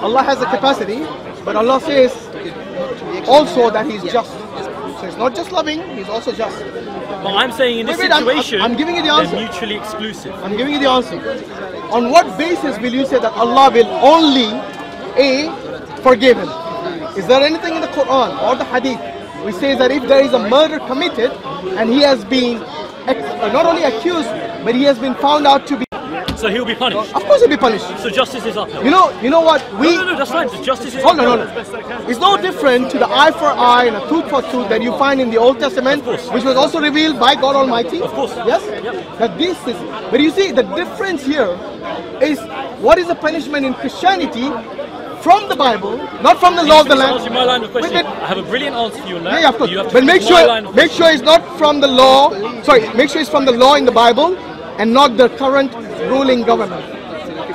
Allah has the capacity, but Allah says also that He's just. So it's not just loving, He's also just. But I'm saying in this situation, I'm giving you the answer. They're mutually exclusive. I'm giving you the answer. On what basis will you say that Allah will only forgive him? Is there anything in the Quran or the Hadith which says that if there is a murder committed and he has been not only accused, but he has been found out to be... So he'll be punished? Of course he'll be punished. So justice is upheld? You know what? No, that's right. The justice is upheld. It's no different to the eye for eye and a tooth for tooth that you find in the Old Testament, which was also revealed by God Almighty. Of course. Yes? Yep. That this is... But you see, the difference here is what is the punishment in Christianity from the Bible, not from the law of the land. My line of question. I have a brilliant answer for you on that. Yeah, of course. But make sure it's not from the law. Sorry, make sure it's from the law in the Bible and not the current ruling government.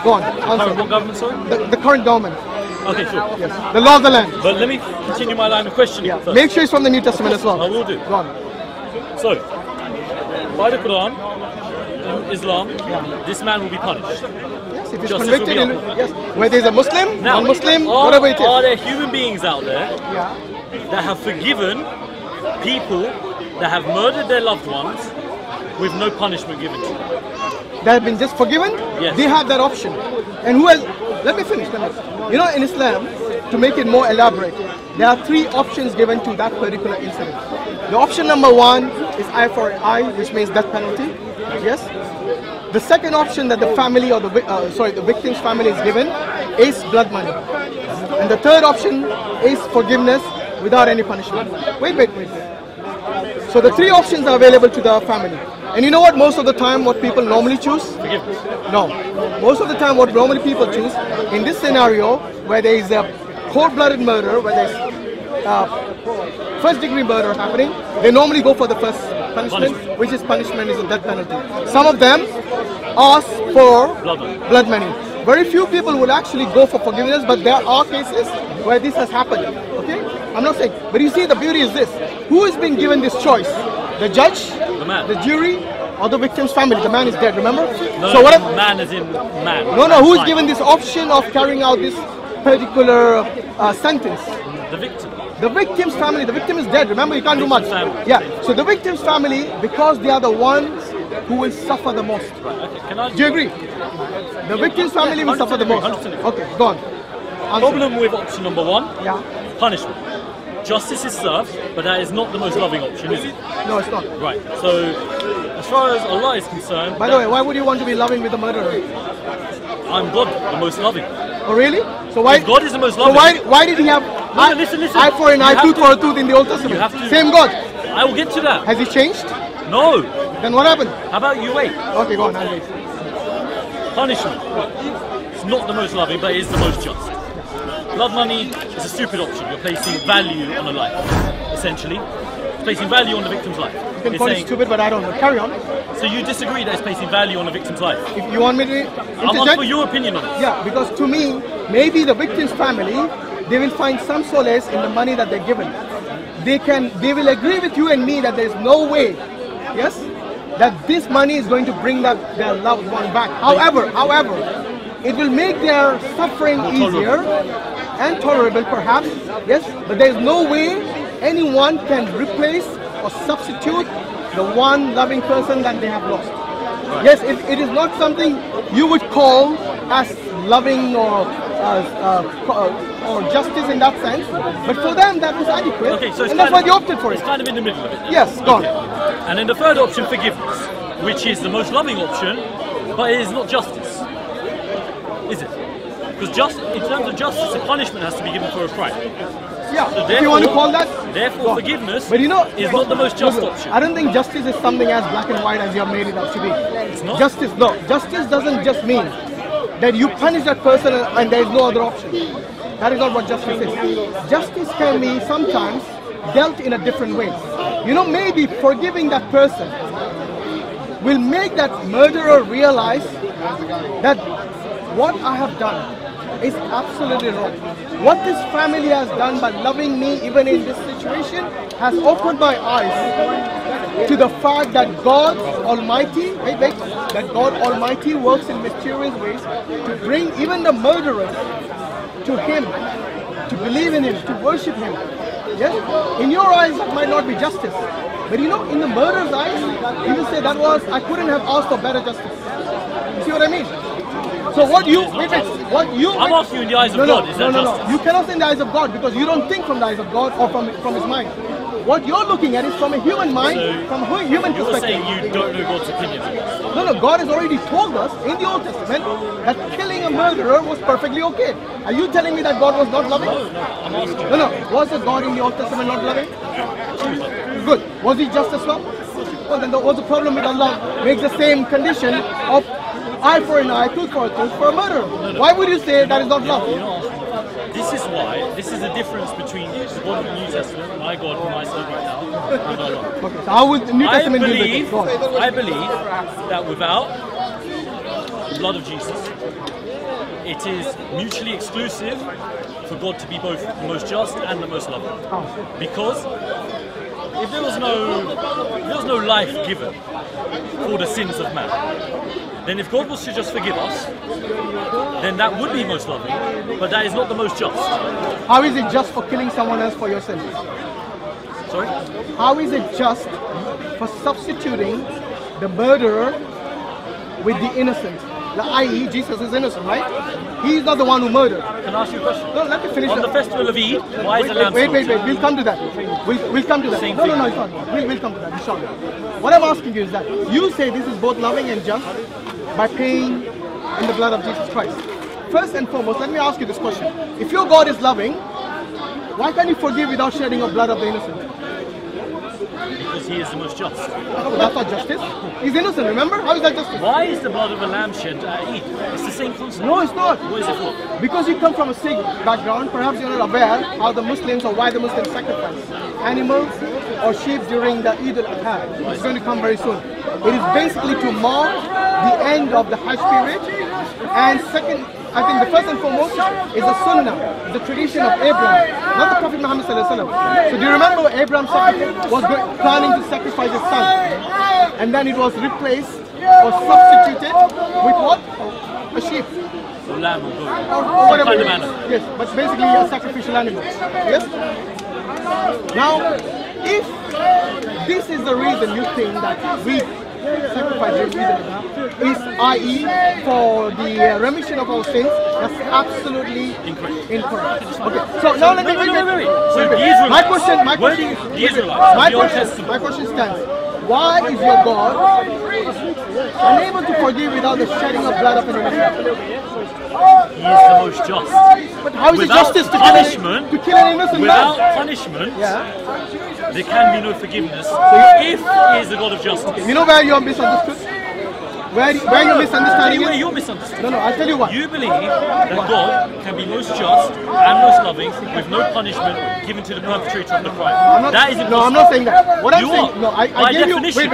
Go on. Answer. What government, sorry? The current government. Okay, sure. Yes. The law of the land. But let me continue my line of questioning. Yeah. First. Make sure it's from the New Testament as well. I will do. Go on. So, by the Quran, Islam, this man will be punished. Yes, if he's convicted, yes. Whether he's a Muslim, non-Muslim, whatever it is. Are there human beings out there that have forgiven people that have murdered their loved ones with no punishment given to them? They have been just forgiven? Yes. They have that option. And who has... Let me finish. You know, in Islam, to make it more elaborate, there are three options given to that particular incident. The option number one is eye for eye, which means death penalty. Yes. The second option that the family or the victim's family is given is blood money, and the third option is forgiveness without any punishment. Wait. So the three options are available to the family, and you know what? Most of the time, what people normally choose? Forgiveness. No. Most of the time, what normally people choose in this scenario, where there is a cold-blooded murder, where there's first-degree murder happening, they normally go for the first punishment, which is a death penalty. Some of them ask for blood money. Very few people will actually go for forgiveness, but there are cases where this has happened. Okay, I'm not saying, but you see, the beauty is this: who is being given this choice? The judge, the man, the jury, or the victim's family? The man is dead. Remember? No, so what? Man is in man. No. Who's given this option of carrying out this particular sentence? The victim. The victim's family, the victim is dead, remember, you can't do much. Yeah, so the victim's family, because they are the ones who will suffer the most. Do you agree? The victim's family will suffer the most. Okay, go on. Answer. Problem with option number one, punishment. Justice is served, but that is not the most loving option, is it? No, it's not. Right, so as far as Allah is concerned... By the way, why would you want to be loving with a murderer? I'm God, the most loving. Oh, really? So why? If God is the most loving. So why did he have... Listen. Eye for an eye, tooth for a tooth in the Old Testament. Same God. I will get to that. Has he changed? No. Then what happened? How about you wait? Okay, go on. I'll wait. Punishment. It's not the most loving, but it is the most just. Blood money is a stupid option. You're placing value on a life, essentially. It's placing value on the victim's life. You can call it stupid, but I don't know. Carry on. So you disagree that it's placing value on the victim's life? If you want me to interject? I want for your opinion on it. Yeah, because to me, maybe the victim's family, they will find some solace in the money that they're given. They will agree with you and me that there's no way, yes, that this money is going to bring their loved one back. However, it will make their suffering easier and tolerable perhaps, yes, but there's no way anyone can replace or substitute the one loving person that they have lost. Right. Yes, it is not something you would call as loving or justice in that sense, but for them that was adequate, so and that's why they opted for it. It's kind of in the middle of it. Now. Yes, gone. Okay. And then the third option, forgiveness, which is the most loving option, but it is not justice, is it? Because in terms of justice, a punishment has to be given for a crime. Yeah, so if you want to call that. Therefore, forgiveness is not the most just option. I don't think justice is something as black and white as you have made it out to be. It's not. Justice doesn't just mean that you punish that person and there is no other option. That is not what justice is. Justice can be sometimes dealt in a different way. You know, maybe forgiving that person will make that murderer realize that what I have done is absolutely wrong. What this family has done by loving me even in this situation has opened my eyes to the fact that God Almighty, that God Almighty works in mysterious ways to bring even the murderers to Him, to believe in Him, to worship Him. Yes? In your eyes it might not be justice, but you know, in the murderer's eyes, he will say that was, I couldn't have asked for better justice. You see what I mean? So what you I'm asking you in the eyes of God, is that justice? No, you cannot say in the eyes of God, because you don't think from the eyes of God or from His mind. What you're looking at is from a human mind, so from a human perspective. You're saying you don't know God's opinion. No, God has already told us in the Old Testament that killing a murderer was perfectly okay. Are you telling me that God was not loving? No, I'm asking you. No, was the God in the Old Testament not loving? Good. Was He just as well? Well, then what's the problem with Allah makes the same condition of eye for an eye, tooth for a tooth for a murderer? Why would you say that is not love? This is why, this is the difference between the God of the New Testament, my God whom I serve right now, and my Lord. Okay, so how would the New Testament I believe that without the blood of Jesus, it is mutually exclusive for God to be both the most just and the most loving. Because if there was no life given for the sins of man, then if God was to just forgive us, then that would be most loving, but that is not the most just. How is it just for killing someone else for your sins? Sorry? How is it just for substituting the murderer with the innocent? I.e., Jesus is innocent, right? He is not the one who murdered. Can I ask you a question? No, let me finish. On the festival of Eid, why is the lamb slaughtered? Wait, we'll come to that. We'll come to that. No, it's not. We'll come to that, inshallah. What I'm asking you is that you say this is both loving and just by paying in the blood of Jesus Christ. First and foremost, let me ask you this question. If your God is loving, why can't He forgive without shedding of blood of the innocent? Because He is the most just. No, that's not justice. He's innocent, remember? How is that justice? Why is the blood of a lamb shed at Eid? It's the same concept. No, it's not. What is it for? Because you come from a Sikh background, perhaps you're not aware how the Muslims or why the Muslims sacrifice animals or sheep during the Eid al-Adha. It's going to come very soon. It is basically to mark the end of the Hajj period, and second, I think the first and foremost is the Sunnah, the tradition of Abraham, not the Prophet Muhammad sallallahu alaihi wasallam. So do you remember Abraham was planning to sacrifice his son, and then it was replaced or substituted with what? A sheep. A lamb or whatever kind of animal. Yes, but basically a sacrificial animal. Yes. Now, if this is the reason you think that we sacrifice is, i.e., for the remission of our sins, that's absolutely incorrect. Okay, so now let me wait. My question stands. Why is your God unable to forgive without the shedding of blood of an innocent? He is the most just. But how is it justice to kill an innocent man? Without punishment, yeah, there can be no forgiveness. So if He is the God of justice. You know where you are misunderstood? Where you're misunderstanding? Where you're misunderstanding. No, I'll tell you what. You believe that God can be most just and most loving with no punishment given to the perpetrator of the crime. I'm not saying that. What I'm saying, I gave you the three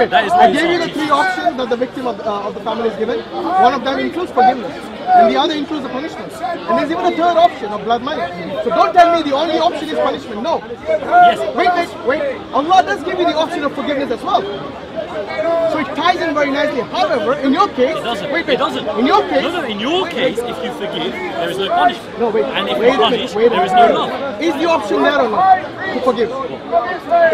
options that the victim of the family is given. One of them includes forgiveness, and the other includes the punishment. And there's even a third option of blood money. So don't tell me the only option is punishment. No. Yes. Wait. Allah does give you the option of forgiveness as well. So it ties in very nicely. However, in your case, it doesn't. Wait, it doesn't. In your case, if you forgive, there is no punishment. No, wait. And if you punish, there is no love. Is the option there or not to forgive?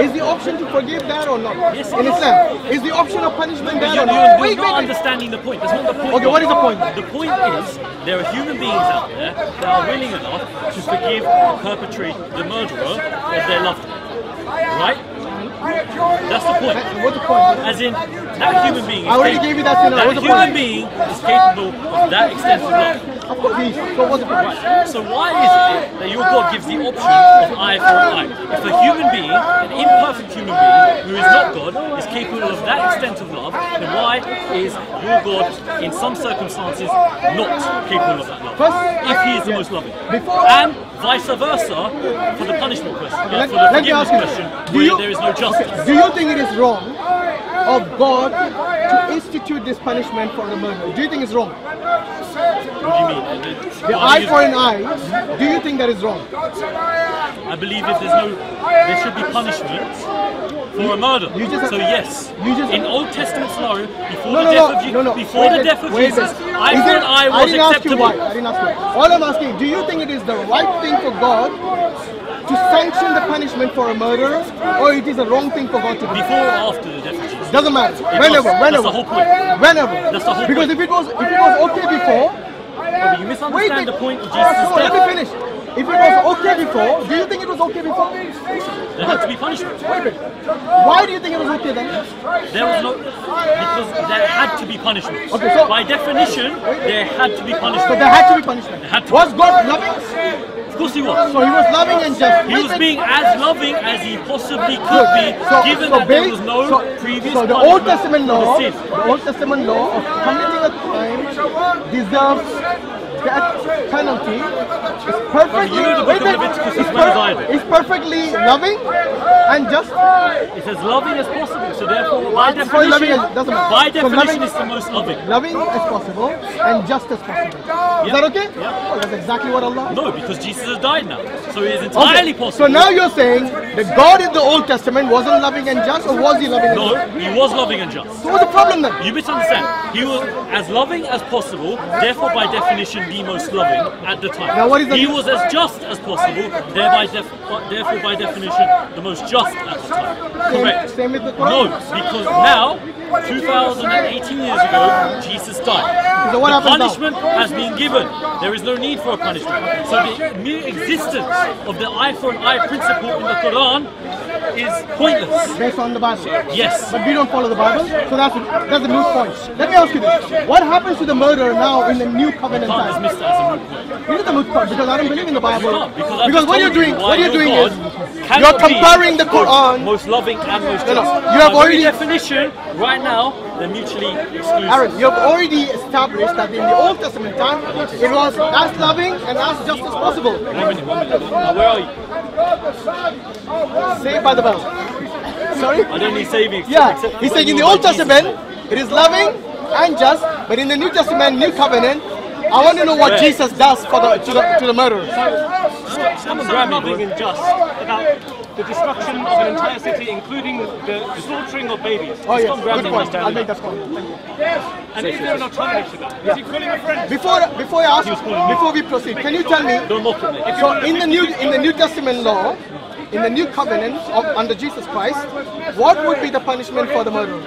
Is the option to forgive there or not? Yes. In Islam, is the option of punishment there or not? You're not understanding the point. That's not the point. Okay, what is the point? The point is there are human beings out there that are willing enough to forgive or perpetrate the murderer of their loved one. Right? That's the point. What's the point? As in, that human being is capable of that extent of love. Of course, what's the point? Right. So why is it that your God gives the option of eye for an eye? If a human being, an imperfect human being, who is not God, is capable of that extent of love, then why is your God, in some circumstances, not capable of that love? If He is the most loving. And vice versa for the punishment question, for the forgiveness question, where there is no justice. Do you think it is wrong of God to institute this punishment for the murder? Do you think it's wrong? What do you mean? The eye for an eye, do you think that is wrong? I believe if there should be punishment for a murder. So yes, in Old Testament scenario, before the death of Jesus, eye for an eye was acceptable. I didn't ask you why. All I'm asking, do you think it is the right thing for God to sanction the punishment for a murderer, or it is a wrong thing for God to do? Before or after the death of Jesus? Doesn't matter. Whenever. That's the whole point. Whenever. That's the whole point. Because if it was okay before, but you misunderstand the point of Jesus' death. Let me finish. If it was okay before, do you think it was okay before? There had to be punishment. Wait a minute. Why do you think it was okay then? Because there had to be punishment. Okay, so by definition, there had to be punishment. So there had to be punishment. Was God loving? Of course he was. So he was loving and just. He was being as loving as he possibly could be, given that there was no previous. So the Old Testament law, of committing a crime deserves that penalty. It's perfectly. It's perfectly loving and just. It's as loving as possible. So therefore, by definition, it's the most loving. Loving as possible and just as possible. Is that okay? Yeah. Oh, that's exactly what Allah. No, because Jesus has died now, so it is entirely possible. So now you're saying that God in the Old Testament wasn't loving and just, or was he loving and just? No, he was loving and just. So what's the problem then? You misunderstand. He was as loving as possible, therefore by definition the most loving at the time. Now what is the difference? He was as just as possible, therefore by definition the most just at the time. Correct. Same with the Quran? No, because now, 2018 years ago, Jesus died. So what the punishment now has been given. There is no need for a punishment. So the mere existence of the eye for an eye principle in the Quran is pointless. Based on the Bible? Yes. But we don't follow the Bible, so that's a moot point. Let me ask you this. What happens to the murderer now in the new covenant time? You can't dismiss that as a moot point. It is a moot point because I don't believe in the Bible. Because what you're doing is you're comparing the Quran. Most loving and most just. You have already definition right now. They're mutually exclusive. Aaron, you have already established that in the Old Testament time, it was as loving and as just as possible. One minute. Now, where are you? Saved by the Bell. Sorry? I don't need saving. Yeah, he's saying in the Old Testament, it is loving and just, but in the New Testament, New Covenant, I want to know what Jesus does to the murderer. So loving and just about the destruction of an entire city, including the slaughtering of babies. Oh yes, good point. I'll make that point. And is there an alternative to that? Is he calling a friend? Before we proceed, can you tell me? So in the New Testament law, in the New Covenant under Jesus Christ, what would be the punishment for the murderer?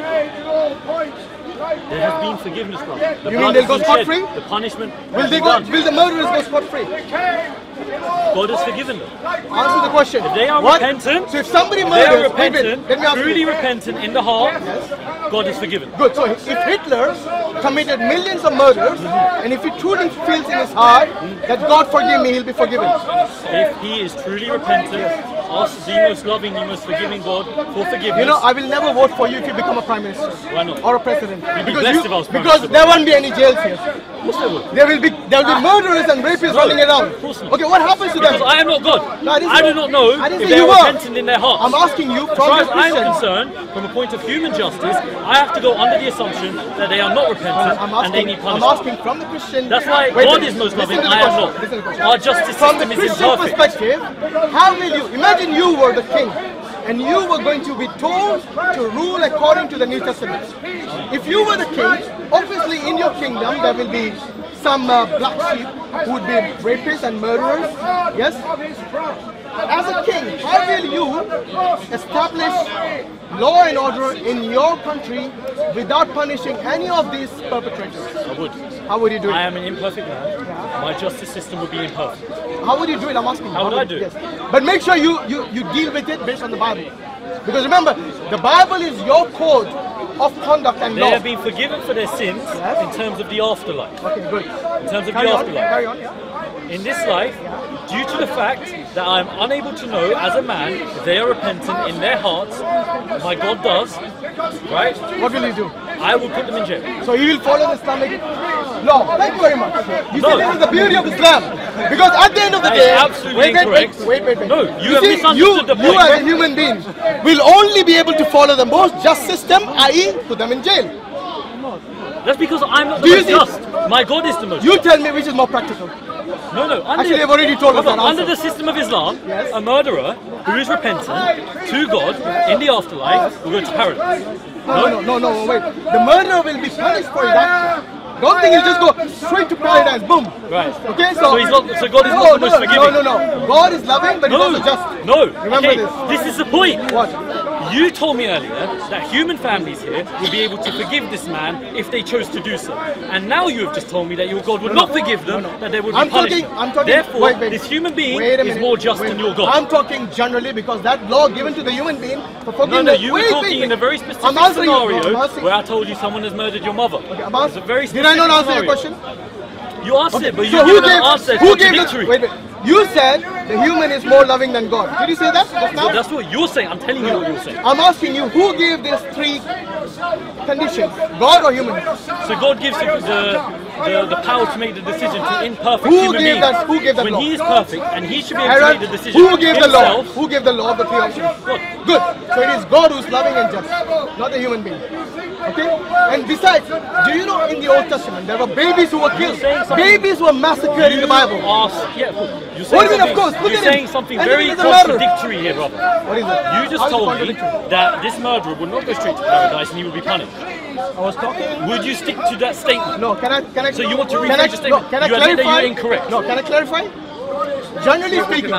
There has been forgiveness, brother. You mean they'll go scot-free? The punishment will the murderers go scot-free? God has forgiven them. Answer the question. If they are repentant, so if somebody murders, truly repentant in the heart, God is forgiven. Good. So if Hitler committed millions of murders, and if he truly feels in his heart that God forgive me, he'll be forgiven. If he is truly repentant, ask the most loving, the most forgiving God for forgiveness. You know, I will never vote for you if you become a prime minister. Why not? Or a president. Because there won't be any jails here. Of course there will. There will be murderers and rapists running around. Of course not. Okay, what happens to them? Because I am not God. No, I do not know if they are repentant in their hearts. I'm asking you, as far as I'm concerned, from a point of human justice, I have to go under the assumption that they are not repentant and they need punishment. I'm asking from the Christian. That's why God is most loving. I am not. Our justice system is imperfect. From the Christian perspective, how will you imagine you were the king? And you were going to be told to rule according to the New Testament. If you were the king, obviously in your kingdom there will be some black sheep who would be rapists and murderers, yes? But as a king, how will you establish law and order in your country without punishing any of these perpetrators? I would. How would you do it? I am an imperfect man. My justice system would be imperfect. How would you do it? I'm asking you. How would I do it? Yes. But make sure you deal with it based on the Bible. Because remember, the Bible is your code of conduct and law. They have been forgiven for their sins in terms of the afterlife. Okay, good. In terms of the afterlife. In this life, due to the fact that I am unable to know as a man if they are repentant in their hearts, my God does, right? What will he do? I will put them in jail. So he will follow the Islamic law. Thank you very much. You said this is the beauty of Islam. Because at the end of the day, wait. No, you as a human being will only be able to follow the most just system, i.e. put them in jail. That's because I'm not the most just. My God is the most. You tell me which is more practical. No. Actually, they've already told us that. Under the system of Islam, yes, a murderer who is repentant to God in the afterlife will go to paradise. No, wait. The murderer will be punished for his action. Don't think he'll just go straight to paradise, boom. Right. Okay, so he's not, so God is not the most forgiving. No. God is loving, but he's also just. No. Remember this. This is the point. What? You told me earlier that human families here would be able to forgive this man if they chose to do so. And now you have just told me that your God would not forgive them, that they would be punished. Therefore, this human being is more just than your God. I'm talking generally because that law given to the human being for forgiveness. No, you were talking in a very specific scenario where I told you someone has murdered your mother. It's a very specific scenario. Did I not answer your question? You asked it, but you didn't answer it. Who gave it? You said the human is more loving than God. Did you say that just now? That's what you're saying. I'm telling you what you're saying. I'm asking you, who gave these three conditions? God or human? So God gives you the power to make the decision to imperfect human beings. Who gave that law? When he is perfect and he should be able to make the decision himself. Who gave the law? Who gave the law of the three options? God. Good. So it is God who's loving and just, not the human being. Okay? And besides, do you know in the Old Testament there were babies who were killed? Babies were massacred in the Bible. What do you mean, of course? You're saying something very contradictory here, Robert. What is it? You just told me that this murderer would not go straight to paradise and he would be punished. I was talking. Would you stick to that statement? No, can I? So you want to rephrase your statement? No, can I clarify? You're incorrect. No, can I clarify? Generally speaking,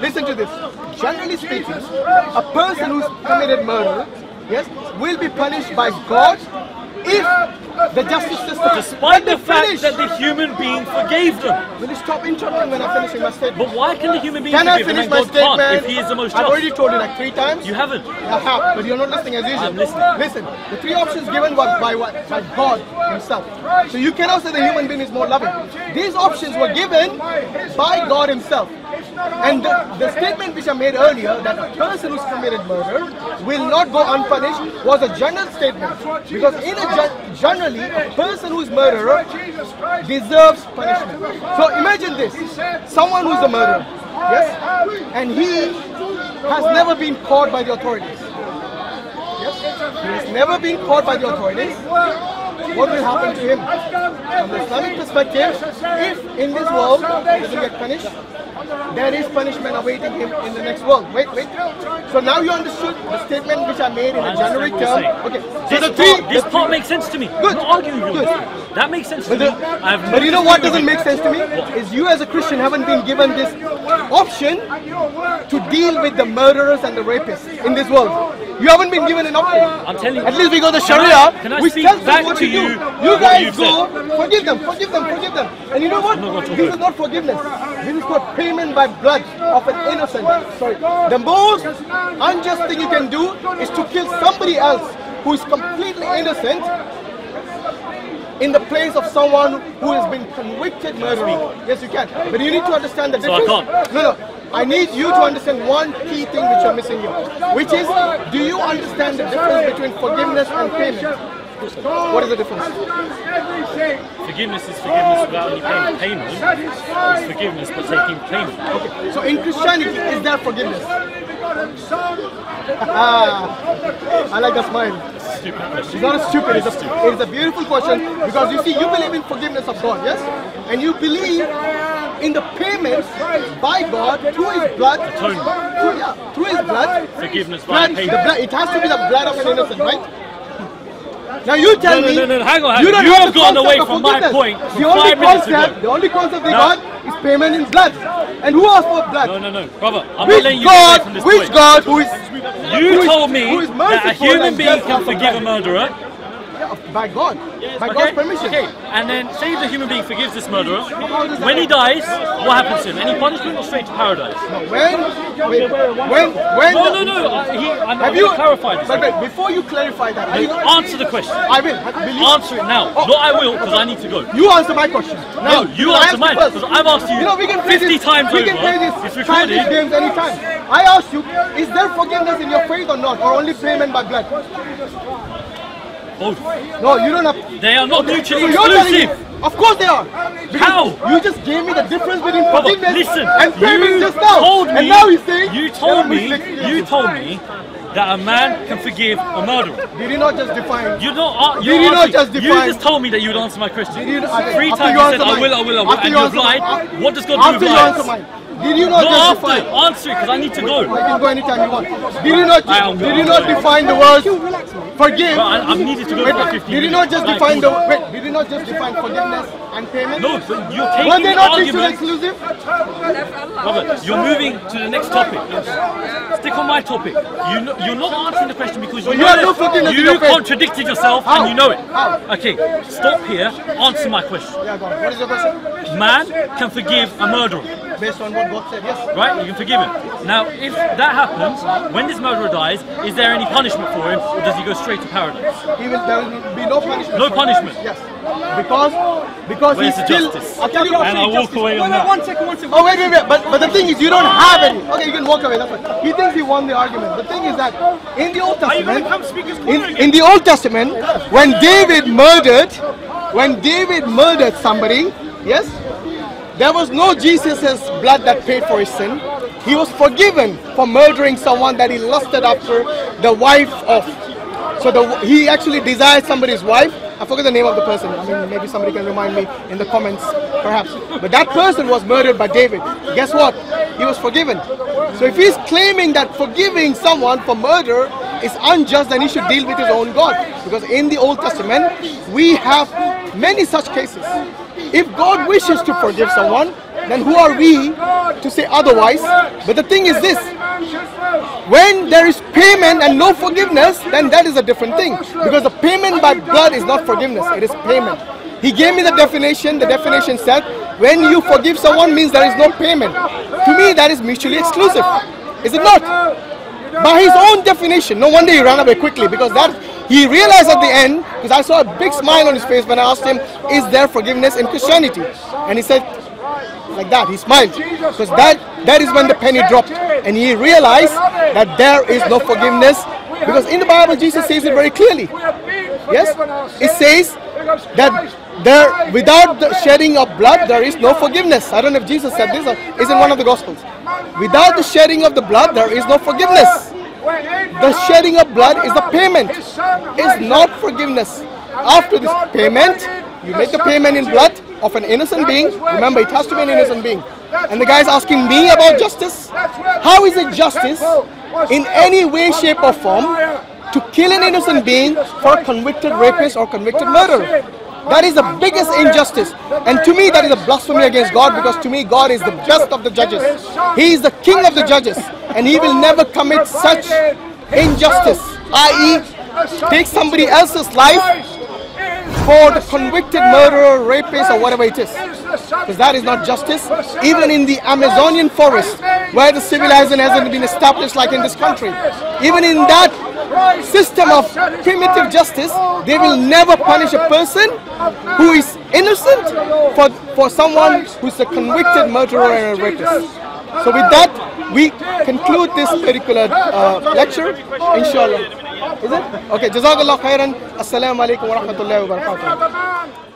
listen to this. Generally speaking, a person who's committed murder, yes, will be punished by God if the justice system, despite the fact that the human being forgave them. Will you stop interrupting when I'm finishing my statement? But why can the human being forgive them and God can't if he is the most just? I've already told you like 3 times. You haven't. I have, but you're not listening as usual. I'm listening. Listen, the 3 options given by God himself. So you cannot say the human being is more loving. These options were given by God himself. And the statement which I made earlier that a person who's committed murder will not go unpunished was a general statement. Because in a generally, a person who's murderer deserves punishment. So imagine this, someone who's a murderer, yes, and he has never been caught by the authorities. Yes, he has never been caught by the authorities. What will happen to him? From the Islamic perspective, if in this world he doesn't get punished, there is punishment awaiting him in the next world. Wait. So now you understood the statement which I made in a generic term. Okay. So this part makes sense to me. Good. I'm not arguing with you. That makes sense to me. But you know what doesn't make sense to me? Is you as a Christian haven't been given this option to deal with the murderers and the rapists in this world. You haven't been given an option. I'm telling you. At least we go to Sharia. Can I speak back to you? You guys go, forgive them. And you know what? This is not forgiveness. This is called payment by blood of an innocent. Sorry. The most unjust thing you can do is to kill somebody else who is completely innocent in the place of someone who has been convicted murderer. Yes, you can. But you need to understand the difference. So I can't. No. I need you to understand one key thing which you're missing here, which is, do you understand the difference between forgiveness and payment? What is the difference? Forgiveness is forgiveness without any payment. Payment is forgiveness but taking payment. Okay. So in Christianity, is there forgiveness? I like that smile. It's not a stupid, it's a beautiful question, because you see, you believe in forgiveness of God, yes? And you believe in the payment by God through his blood. Atonement. Through his blood. Forgiveness by payment. It has to be the blood of an innocent, right? Now you tell me, hang on. You've gone away from my point from 5 minutes ago. The only concept they got is payment in blood. And who asked for blood? No, brother, I'm not letting you away from this point. Which God who is... You told me that a human being can forgive a murderer. By God. Yes, by God's permission. Okay. And then say the human being forgives this murderer. When he dies, what happens to him? Any punishment or straight to paradise? When? Have you clarified this? But before you clarify that, answer the question. I will. Answer it now. No, I will, because I need to go. You answer my question. No, you answer mine, because I've asked you 50 times over. We can play this childish games any time. I asked you, is there forgiveness in your faith or not, or only payment by blood? Both. No, you don't have... They are not mutually exclusive. Of course they are. How? You just gave me the difference between forgiveness and payment just now. And now he's saying you told me that a man can forgive a murderer. Did you not just define? You don't. You just told me that you would answer my question. Three times you said I will, and you lied. What does God do with lies? Did you not justify? Answer it, because I need to go. I can go anytime you want. Did you not define the words forgive? I'm needed to go for 15 minutes. Did you not just define forgiveness and payment? No, so you're taking the argument. Were they not exclusive? Robert, you're moving to the next topic. Stick on my topic. You're not answering the question because you contradicted yourself and you know it. Okay, stop here. Answer my question. Yeah, go on. What is your question? Man can forgive a murderer. Based on what God said, yes. Right, you can forgive him. Now, if that happens, when this murderer dies, is there any punishment for him, or does he go straight to paradise? There will be no punishment. No punishment. Yes, because he's still. And I walk away on that. One second. Oh wait. But the thing is, you don't have any. Okay, you can walk away. That's fine. He thinks he won the argument. The thing is that in the Old Testament, in the Old Testament, when David murdered somebody, yes. There was no Jesus' blood that paid for his sin. He was forgiven for murdering someone that he lusted after the wife of. So he actually desired somebody's wife. I forget the name of the person. I mean, maybe somebody can remind me in the comments, perhaps. But that person was murdered by David. Guess what? He was forgiven. So if he's claiming that forgiving someone for murder is unjust, then he should deal with his own God. Because in the Old Testament, we have many such cases. If God wishes to forgive someone, then who are we to say otherwise? But the thing is this, when there is payment and no forgiveness, then that is a different thing. Because the payment by blood is not forgiveness, it is payment. He gave me the definition. The definition said, when you forgive someone means there is no payment. To me, that is mutually exclusive. Is it not? By his own definition. No wonder he ran away quickly, because he realized at the end, because I saw a big smile on his face when I asked him, is there forgiveness in Christianity? And he said, like that, he smiled. Because that is when the penny dropped. And he realized that there is no forgiveness. Because in the Bible, Jesus says it very clearly. Yes? It says that without the shedding of blood, there is no forgiveness. I don't know if Jesus said this, or is in one of the Gospels. Without the shedding of the blood, there is no forgiveness. The shedding of blood is the payment. It's not forgiveness. After this payment, you make the payment in blood of an innocent being. Remember, it has to be an innocent being. And the guy is asking me about justice. How is it justice in any way, shape or form to kill an innocent being for a convicted rapist or convicted murderer? That is the biggest injustice. And to me, that is a blasphemy against God, because to me, God is the best of the judges. He is the king of the judges. And he will never commit such injustice, i.e. take somebody else's life for the convicted murderer, rapist or whatever it is. Because that is not justice. Even in the Amazonian forest, where the civilization hasn't been established like in this country, even in that system of primitive justice, they will never punish a person who is innocent for someone who is a convicted murderer and a rapist. So with that, we conclude this particular lecture, inshallah. Is it? Okay, Jazakallah khairan. Assalamu alaikum wa rahmatullahi wa barakatuh.